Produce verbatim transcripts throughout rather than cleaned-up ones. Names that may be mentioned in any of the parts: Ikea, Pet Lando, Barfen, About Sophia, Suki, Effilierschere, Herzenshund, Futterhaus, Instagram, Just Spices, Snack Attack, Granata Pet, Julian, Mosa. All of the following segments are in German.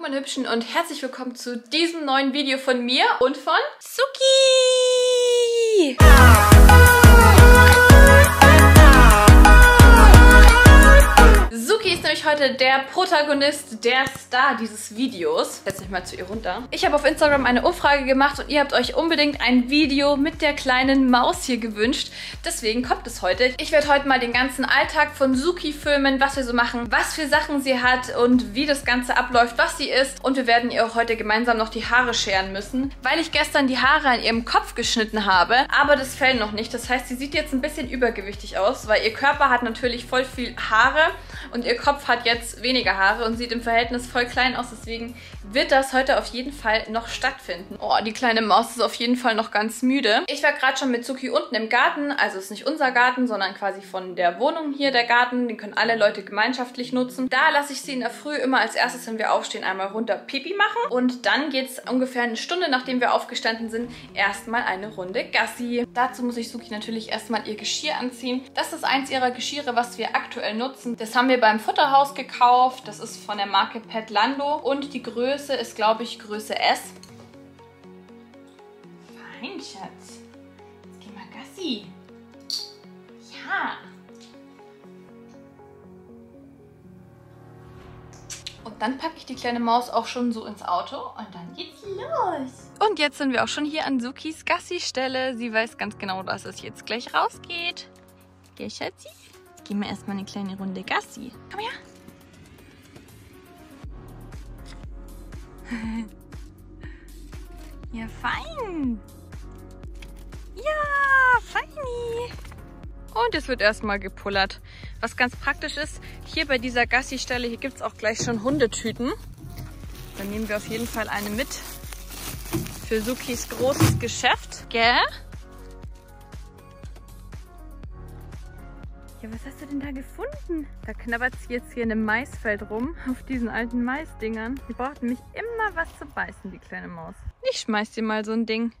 meine Hübschen und herzlich willkommen zu diesem neuen Video von mir und von Suki! Suki ist nämlich heute der Protagonist, der Star dieses Videos. Setz mich mal zu ihr runter. Ich habe auf Instagram eine Umfrage gemacht und ihr habt euch unbedingt ein Video mit der kleinen Maus hier gewünscht. Deswegen kommt es heute. Ich werde heute mal den ganzen Alltag von Suki filmen, was wir so machen, was für Sachen sie hat und wie das Ganze abläuft, was sie isst. Und wir werden ihr auch heute gemeinsam noch die Haare scheren müssen, weil ich gestern die Haare an ihrem Kopf geschnitten habe. Aber das fällt noch nicht. Das heißt, sie sieht jetzt ein bisschen übergewichtig aus, weil ihr Körper hat natürlich voll viel Haare. Und ihr Kopf hat jetzt weniger Haare und sieht im Verhältnis voll klein aus. Deswegen wird das heute auf jeden Fall noch stattfinden. Oh, die kleine Maus ist auf jeden Fall noch ganz müde. Ich war gerade schon mit Suki unten im Garten. Also ist nicht unser Garten, sondern quasi von der Wohnung hier der Garten. Den können alle Leute gemeinschaftlich nutzen. Da lasse ich sie in der Früh immer als erstes, wenn wir aufstehen, einmal runter Pipi machen. Und dann geht es ungefähr eine Stunde, nachdem wir aufgestanden sind, erstmal eine Runde Gassi. Dazu muss ich Suki natürlich erstmal ihr Geschirr anziehen. Das ist eins ihrer Geschirre, was wir aktuell nutzen. Das haben wir beim Futterhaus gekauft. Das ist von der Marke Pet Lando und die Größe ist, glaube ich, Größe S. Fein, Schatz. Jetzt geh mal Gassi. Ja. Und dann packe ich die kleine Maus auch schon so ins Auto und dann geht's los. Und jetzt sind wir auch schon hier an Sukis Gassi-Stelle. Sie weiß ganz genau, dass es jetzt gleich rausgeht. Geh, Schatzi? Gehen wir erstmal eine kleine Runde Gassi. Komm her. Ja, fein. Ja, feini. Und es wird erstmal gepullert. Was ganz praktisch ist, hier bei dieser Gassi-Stelle, hier gibt es auch gleich schon Hundetüten. Dann nehmen wir auf jeden Fall eine mit für Sukis großes Geschäft. Gell? Ja, was hast du denn da gefunden? Da knabbert es jetzt hier in einem Maisfeld rum, auf diesen alten Maisdingern. Die braucht nämlich immer was zu beißen, die kleine Maus. Ich schmeiß dir mal so ein Ding.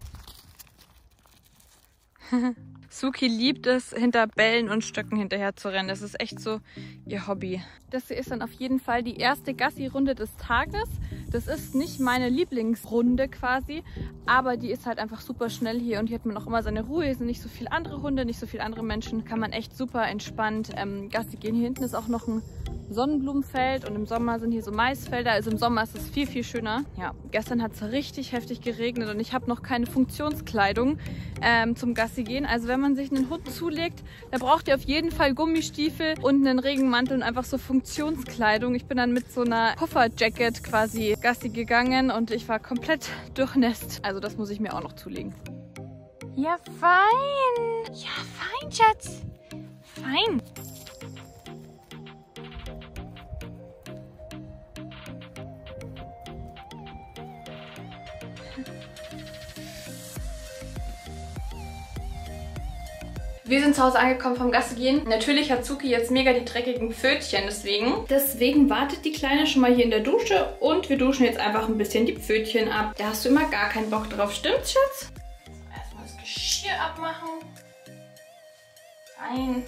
Suki liebt es, hinter Bällen und Stöcken hinterher zu rennen. Das ist echt so ihr Hobby. Das hier ist dann auf jeden Fall die erste Gassi-Runde des Tages. Das ist nicht meine Lieblingsrunde quasi, aber die ist halt einfach super schnell hier und hier hat man auch immer seine Ruhe. Hier sind nicht so viele andere Hunde, nicht so viele andere Menschen. Kann man echt super entspannt ähm, Gassi gehen. Hier hinten ist auch noch ein Sonnenblumenfeld und im Sommer sind hier so Maisfelder. Also im Sommer ist es viel, viel schöner. Ja, gestern hat es richtig heftig geregnet und ich habe noch keine Funktionskleidung ähm, zum Gassi gehen. Also wenn man sich einen Hund zulegt, dann braucht ihr auf jeden Fall Gummistiefel und einen Regenmantel und einfach so Funktionskleidung. Ich bin dann mit so einer Pufferjacket quasi Gassi gegangen und ich war komplett durchnässt. Also das muss ich mir auch noch zulegen. Ja, fein. Ja, fein, Schatz. Fein. Wir sind zu Hause angekommen vom Gassi gehen. Natürlich hat Suki jetzt mega die dreckigen Pfötchen, deswegen. Deswegen wartet die Kleine schon mal hier in der Dusche und wir duschen jetzt einfach ein bisschen die Pfötchen ab. Da hast du immer gar keinen Bock drauf, stimmt's, Schatz? Erstmal das Geschirr abmachen. Rein.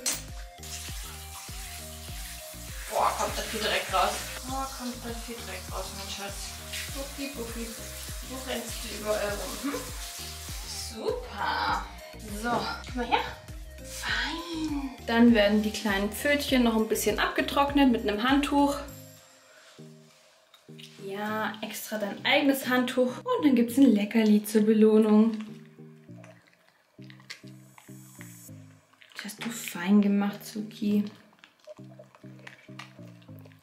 Boah, kommt da viel Dreck raus. Boah, kommt da viel Dreck raus, mein Schatz. Buffi, Buffi, du rennst hier überall rum. Hm? Super. So, komm mal her. Fein. Dann werden die kleinen Pfötchen noch ein bisschen abgetrocknet mit einem Handtuch. Ja, extra dein eigenes Handtuch. Und dann gibt es ein Leckerli zur Belohnung. Das hast du fein gemacht, Suki.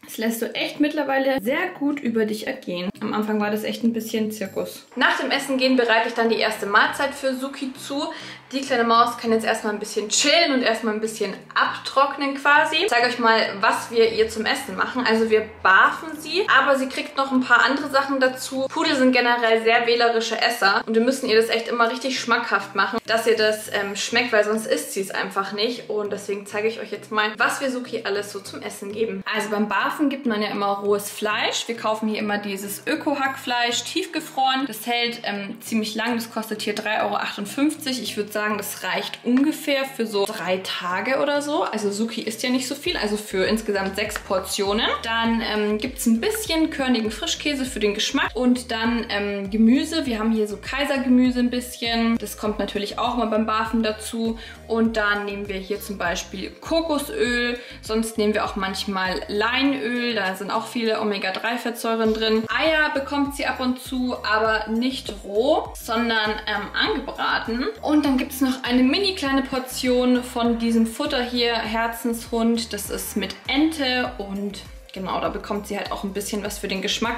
Das lässt du echt mittlerweile sehr gut über dich ergehen. Am Anfang war das echt ein bisschen Zirkus. Nach dem Essen gehen bereite ich dann die erste Mahlzeit für Suki zu. Die kleine Maus kann jetzt erstmal ein bisschen chillen und erstmal ein bisschen abtrocknen quasi. Ich zeige euch mal, was wir ihr zum Essen machen. Also wir barfen sie, aber sie kriegt noch ein paar andere Sachen dazu. Pudel sind generell sehr wählerische Esser und wir müssen ihr das echt immer richtig schmackhaft machen, dass ihr das ähm, schmeckt, weil sonst isst sie es einfach nicht. Und deswegen zeige ich euch jetzt mal, was wir Suki alles so zum Essen geben. Also beim Barfen Hafen gibt man ja immer rohes Fleisch. Wir kaufen hier immer dieses Öko-Hackfleisch, tiefgefroren. Das hält ähm, ziemlich lang. Das kostet hier drei Euro achtundfünfzig. Ich würde sagen, das reicht ungefähr für so drei Tage oder so. Also Suki isst ja nicht so viel, also für insgesamt sechs Portionen. Dann ähm, gibt es ein bisschen körnigen Frischkäse für den Geschmack und dann ähm, Gemüse. Wir haben hier so Kaisergemüse ein bisschen. Das kommt natürlich auch mal beim Barfen dazu. Und dann nehmen wir hier zum Beispiel Kokosöl. Sonst nehmen wir auch manchmal Leinöl. Da sind auch viele Omega drei Fettsäuren drin. Eier bekommt sie ab und zu, aber nicht roh, sondern ähm, angebraten. Und dann gibt es noch eine mini kleine Portion von diesem Futter hier, Herzenshund. Das ist mit Ente und genau, da bekommt sie halt auch ein bisschen was für den Geschmack,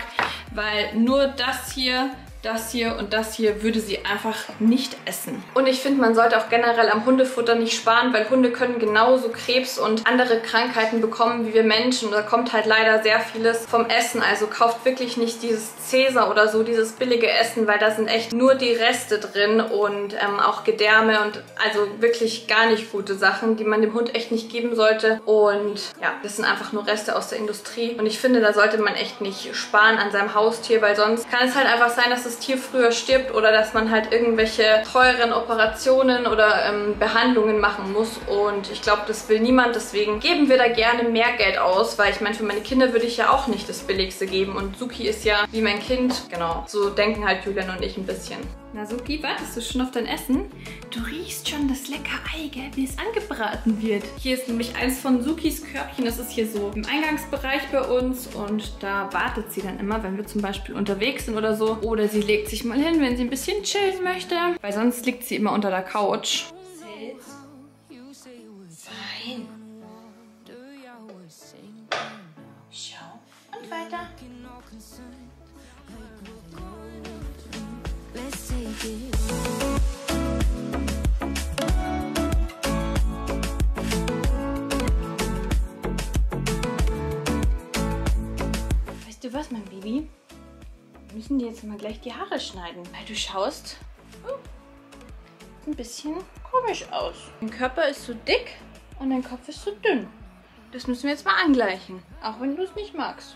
weil nur das hier, das hier und das hier würde sie einfach nicht essen. Und ich finde, man sollte auch generell am Hundefutter nicht sparen, weil Hunde können genauso Krebs und andere Krankheiten bekommen wie wir Menschen. Und da kommt halt leider sehr vieles vom Essen. Also kauft wirklich nicht dieses Cäsar oder so, dieses billige Essen, weil da sind echt nur die Reste drin und ähm, auch Gedärme und also wirklich gar nicht gute Sachen, die man dem Hund echt nicht geben sollte. Und ja, das sind einfach nur Reste aus der Industrie. Und ich finde, da sollte man echt nicht sparen an seinem Haustier, weil sonst kann es halt einfach sein, dass es das Tier früher stirbt oder dass man halt irgendwelche teuren Operationen oder ähm, Behandlungen machen muss. Und ich glaube, das will niemand. Deswegen geben wir da gerne mehr Geld aus, weil ich meine, für meine Kinder würde ich ja auch nicht das Billigste geben. Und Suki ist ja wie mein Kind. Genau, so denken halt Julian und ich ein bisschen. Na Suki, wartest du schon auf dein Essen? Du riechst schon das leckere Ei, gell, wie es angebraten wird. Hier ist nämlich eins von Sukis Körbchen. Das ist hier so im Eingangsbereich bei uns. Und da wartet sie dann immer, wenn wir zum Beispiel unterwegs sind oder so. Oder sie legt sich mal hin, wenn sie ein bisschen chillen möchte. Weil sonst liegt sie immer unter der Couch. Fein. Schau. Und weiter. Weißt du was, mein Baby? Wir müssen dir jetzt mal gleich die Haare schneiden, weil du schaust oh, ein bisschen komisch aus. Dein Körper ist so dick und dein Kopf ist so dünn. Das müssen wir jetzt mal angleichen, auch wenn du es nicht magst.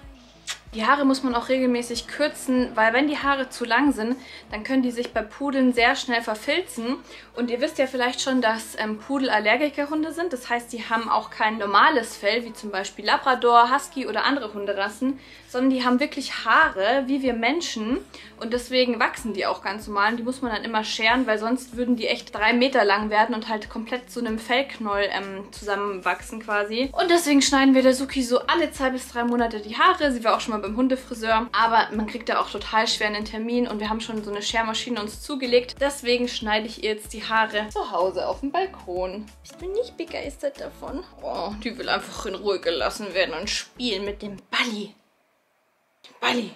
Die Haare muss man auch regelmäßig kürzen, weil wenn die Haare zu lang sind, dann können die sich bei Pudeln sehr schnell verfilzen. Und ihr wisst ja vielleicht schon, dass ähm, Pudel Allergikerhunde sind. Das heißt, die haben auch kein normales Fell, wie zum Beispiel Labrador, Husky oder andere Hunderassen, sondern die haben wirklich Haare, wie wir Menschen. Und deswegen wachsen die auch ganz normal. Und die muss man dann immer scheren, weil sonst würden die echt drei Meter lang werden und halt komplett zu einem Fellknäuel ähm, zusammenwachsen quasi. Und deswegen schneiden wir der Suki so alle zwei bis drei Monate die Haare. Sie war auch schon mal beim Hundefriseur, aber man kriegt da auch total schwer einen Termin und wir haben schon so eine Schermaschine uns zugelegt. Deswegen schneide ich ihr jetzt die Haare zu Hause auf dem Balkon. Ich bin nicht begeistert davon. Oh, die will einfach in Ruhe gelassen werden und spielen mit dem Balli. Dem Balli.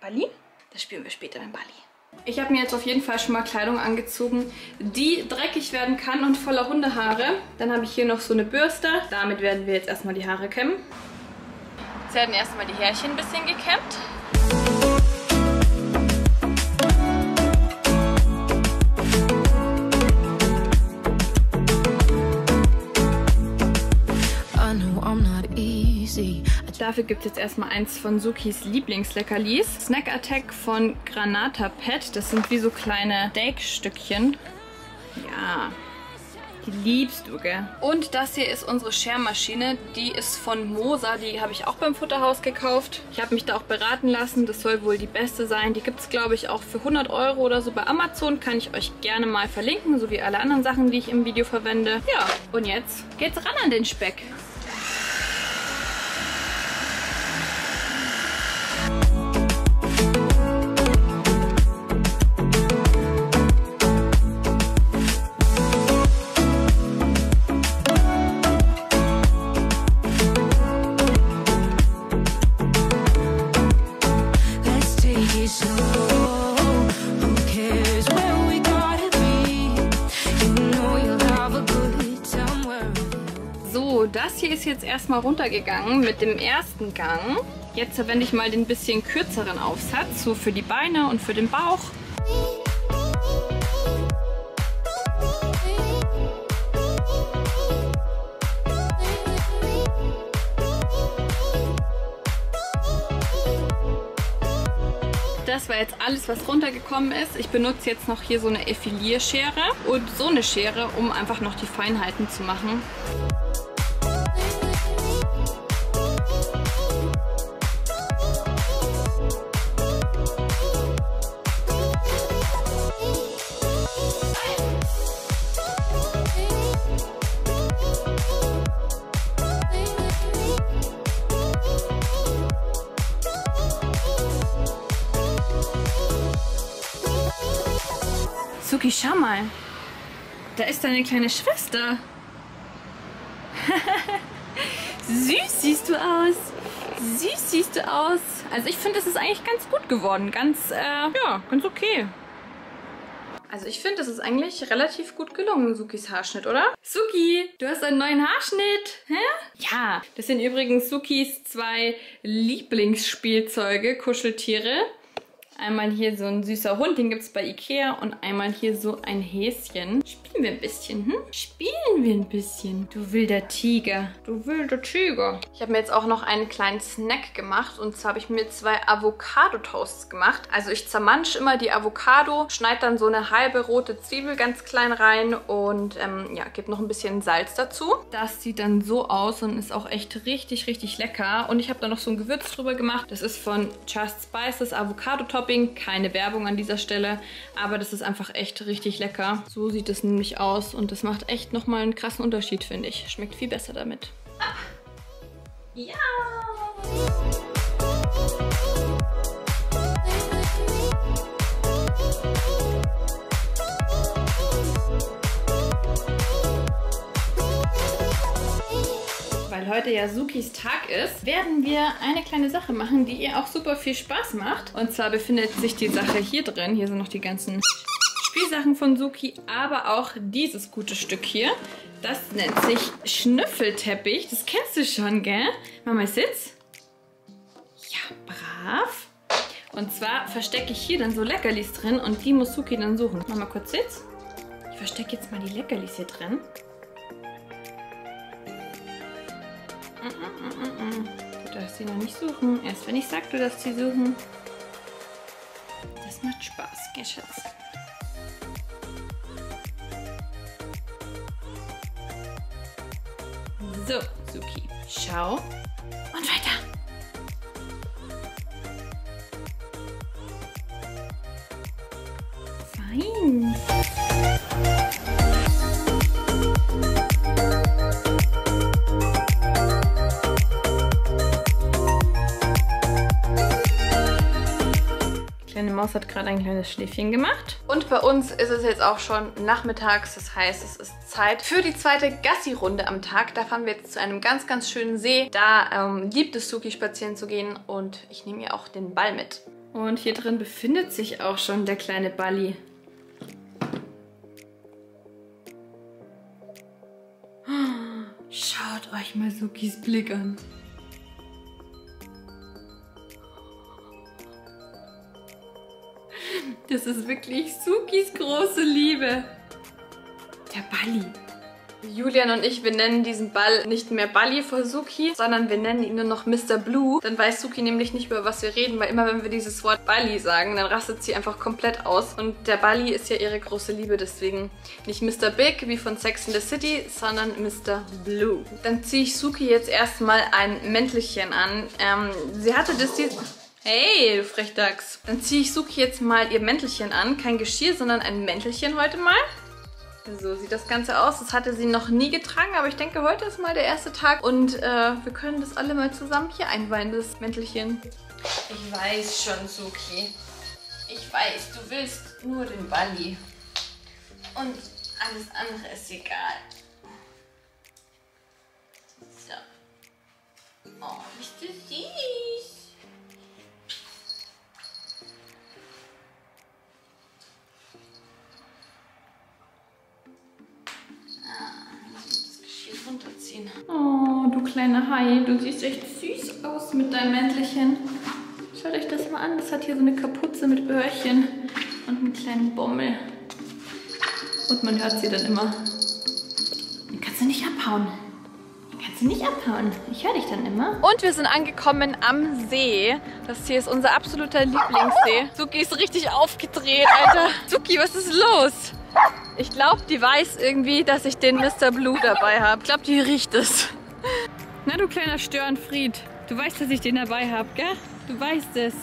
Balli? Das spielen wir später mit Balli. Ich habe mir jetzt auf jeden Fall schon mal Kleidung angezogen, die dreckig werden kann und voller Hundehaare. Dann habe ich hier noch so eine Bürste. Damit werden wir jetzt erstmal die Haare kämmen. Sie hatten erstmal die Härchen ein bisschen gekämmt. Dafür gibt es jetzt erstmal eins von Sukis Lieblingsleckerlis. Snack Attack von Granata Pet. Das sind wie so kleine Steakstückchen. Ja. Die liebst du, gell? Und das hier ist unsere Schermaschine. Die ist von Mosa. Die habe ich auch beim Futterhaus gekauft. Ich habe mich da auch beraten lassen. Das soll wohl die beste sein. Die gibt es, glaube ich, auch für hundert Euro oder so bei Amazon. Kann ich euch gerne mal verlinken, so wie alle anderen Sachen, die ich im Video verwende. Ja, und jetzt geht's ran an den Speck. Das hier ist jetzt erstmal runtergegangen mit dem ersten Gang. Jetzt verwende ich mal den bisschen kürzeren Aufsatz, so für die Beine und für den Bauch. das war jetzt alles, was runtergekommen ist. Ich benutze jetzt noch hier so eine Effilierschere und so eine Schere, um einfach noch die Feinheiten zu machen. Suki, schau mal, da ist deine kleine Schwester. Süß siehst du aus. Süß siehst du aus. Also ich finde, es ist eigentlich ganz gut geworden. Ganz, äh, ja, ganz okay. Also ich finde, das ist eigentlich relativ gut gelungen, Sukis Haarschnitt, oder? Suki, du hast einen neuen Haarschnitt, hä? Ja, das sind übrigens Sukis zwei Lieblingsspielzeuge, Kuscheltiere. Einmal hier so ein süßer Hund, den gibt es bei Ikea. Und einmal hier so ein Häschen. Spielen wir ein bisschen, hm? Spielen wir ein bisschen. Du wilder Tiger. Du wilder Tiger. Ich habe mir jetzt auch noch einen kleinen Snack gemacht. Und zwar habe ich mir zwei Avocado-Toasts gemacht. Also ich zermansche immer die Avocado, schneide dann so eine halbe rote Zwiebel ganz klein rein. Und ähm, ja, gebe noch ein bisschen Salz dazu. Das sieht dann so aus und ist auch echt richtig, richtig lecker. Und ich habe da noch so ein Gewürz drüber gemacht. Das ist von Just Spices Avocado-Toast. Keine Werbung an dieser Stelle, aber das ist einfach echt richtig lecker. So sieht es nämlich aus und das macht echt nochmal einen krassen Unterschied, finde ich. Schmeckt viel besser damit. Ah. Ja! Weil heute ja Sukis Tag ist, werden wir eine kleine Sache machen, die ihr auch super viel Spaß macht. Und zwar befindet sich die Sache hier drin. Hier sind noch die ganzen Spielsachen von Suki, aber auch dieses gute Stück hier. Das nennt sich Schnüffelteppich. Das kennst du schon, gell? Mama, sitz. Ja, brav. Und zwar verstecke ich hier dann so Leckerlis drin und die muss Suki dann suchen. Mama, kurz sitz. Ich verstecke jetzt mal die Leckerlis hier drin. Du darfst sie noch nicht suchen. Erst wenn ich sage, du darfst sie suchen. Das macht Spaß, gell, Schatz? So, Suki, schau und weiter. Fein. Mosa hat gerade ein kleines Schläfchen gemacht. Und bei uns ist es jetzt auch schon nachmittags. Das heißt, es ist Zeit für die zweite Gassi-Runde am Tag. Da fahren wir jetzt zu einem ganz, ganz schönen See. Da ähm, liebt es Suki, spazieren zu gehen. Und ich nehme ihr auch den Ball mit. Und hier drin befindet sich auch schon der kleine Balli. Schaut euch mal Sukis Blick an. Das ist wirklich Sukis große Liebe. Der Balli. Julian und ich, wir nennen diesen Ball nicht mehr Balli für Suki, sondern wir nennen ihn nur noch Mister Blue. Dann weiß Suki nämlich nicht, über was wir reden, weil immer wenn wir dieses Wort Balli sagen, dann rastet sie einfach komplett aus. Und der Balli ist ja ihre große Liebe, deswegen nicht Mister Big wie von Sex in the City, sondern Mister Blue. Dann ziehe ich Suki jetzt erstmal ein Mäntelchen an. Ähm, sie hatte das... die Hey, du Frechdachs. Dann ziehe ich Suki jetzt mal ihr Mäntelchen an. Kein Geschirr, sondern ein Mäntelchen heute mal. So sieht das Ganze aus. Das hatte sie noch nie getragen, aber ich denke, heute ist mal der erste Tag. Und äh, wir können das alle mal zusammen hier einweihen, das Mäntelchen. Ich weiß schon, Suki. Ich weiß, du willst nur den Balli. Und alles andere ist egal. So. Oh, bist du süß. Oh, du kleine Hai, du siehst echt süß aus mit deinem Mäntelchen. Schaut euch das mal an, das hat hier so eine Kapuze mit Öhrchen und einen kleinen Bommel. Und man hört sie dann immer. Den kannst du nicht abhauen. Den kannst sie nicht abhauen. Ich höre dich dann immer. Und wir sind angekommen am See. Das hier ist unser absoluter Lieblingssee. Suki ist richtig aufgedreht, Alter. Suki, was ist los? Ich glaube, die weiß irgendwie, dass ich den Mister Blue dabei habe. Ich glaube, die riecht es. Na, du kleiner Störenfried. Du weißt, dass ich den dabei habe, gell? Du weißt es.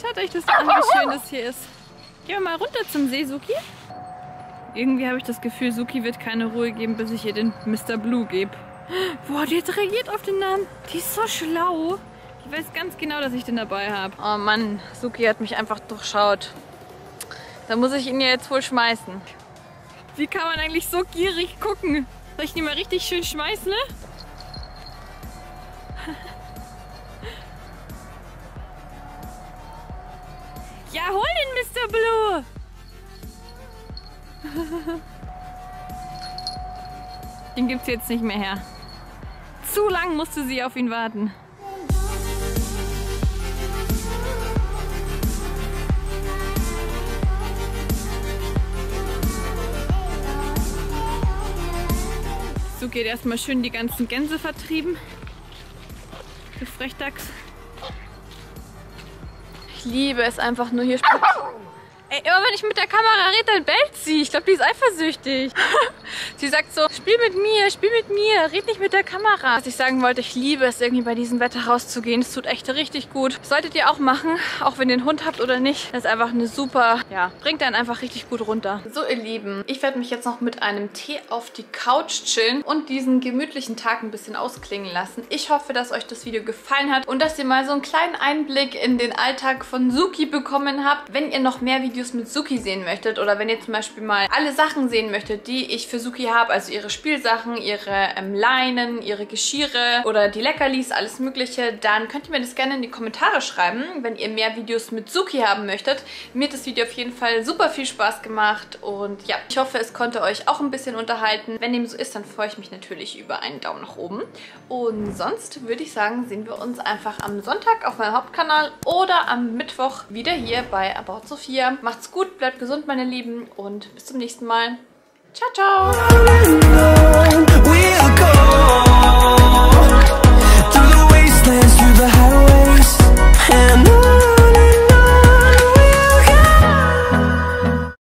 Schaut euch das an, wie schön das hier ist. Gehen wir mal runter zum See, Suki. Irgendwie habe ich das Gefühl, Suki wird keine Ruhe geben, bis ich ihr den Mister Blue gebe. Boah, die hat reagiert auf den Namen. Die ist so schlau. Die weiß ganz genau, dass ich den dabei habe. Oh Mann, Suki hat mich einfach durchschaut. Da muss ich ihn ja jetzt wohl schmeißen. Wie kann man eigentlich so gierig gucken? Soll ich ihn mal richtig schön schmeißen, ne? Ja, hol den Mister Blue! Den gibt's jetzt nicht mehr her. Zu lang musste sie auf ihn warten. So geht erstmal schön die ganzen Gänse vertrieben. Du Frechdachs. Ich liebe es einfach nur hier spazieren. Ey, immer wenn ich mit der Kamera rede, dann bellt sie. Ich glaube, die ist eifersüchtig. Sie sagt so, spiel mit mir, spiel mit mir, red nicht mit der Kamera. Was ich sagen wollte, ich liebe es irgendwie bei diesem Wetter rauszugehen. Es tut echt richtig gut. Das solltet ihr auch machen, auch wenn ihr einen Hund habt oder nicht. Das ist einfach eine super, ja, bringt einen einfach richtig gut runter. So ihr Lieben, ich werde mich jetzt noch mit einem Tee auf die Couch chillen und diesen gemütlichen Tag ein bisschen ausklingen lassen. Ich hoffe, dass euch das Video gefallen hat und dass ihr mal so einen kleinen Einblick in den Alltag von Suki bekommen habt. Wenn ihr noch mehr Videos mit Suki sehen möchtet oder wenn ihr zum Beispiel mal alle Sachen sehen möchtet, die ich für Suki habe, also ihre Spielsachen, ihre ähm, Leinen, ihre Geschirre oder die Leckerlis, alles mögliche, dann könnt ihr mir das gerne in die Kommentare schreiben, wenn ihr mehr Videos mit Suki haben möchtet. Mir hat das Video auf jeden Fall super viel Spaß gemacht und ja, ich hoffe, es konnte euch auch ein bisschen unterhalten. Wenn dem so ist, dann freue ich mich natürlich über einen Daumen nach oben und sonst würde ich sagen, sehen wir uns einfach am Sonntag auf meinem Hauptkanal oder am Mittwoch wieder hier bei About Sophia. Macht's gut, bleibt gesund, meine Lieben, und bis zum nächsten Mal. Ciao, ciao!